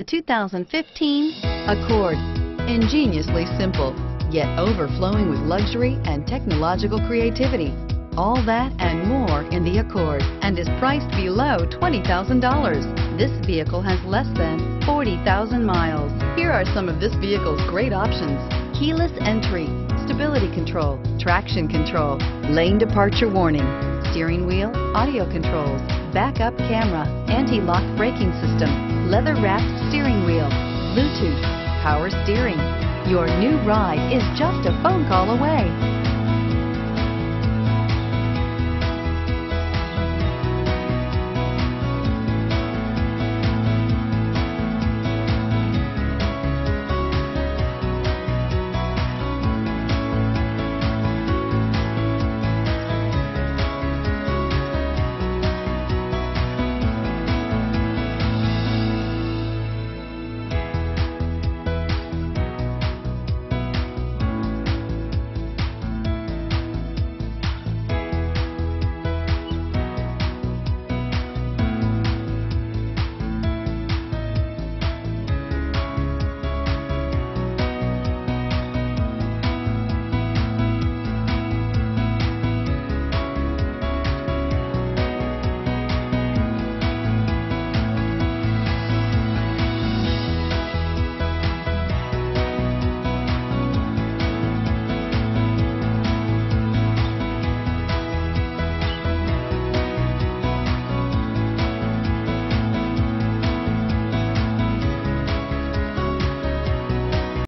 The 2015 Accord. Ingeniously simple, yet overflowing with luxury and technological creativity. All that and more in the Accord, and is priced below $20,000. This vehicle has less than 40,000 miles. Here are some of this vehicle's great options: keyless entry, stability control, traction control, lane departure warning, steering wheel audio controls, backup camera, anti-lock braking system, leather-wrapped steering wheel, Bluetooth, power steering. Your new ride is just a phone call away.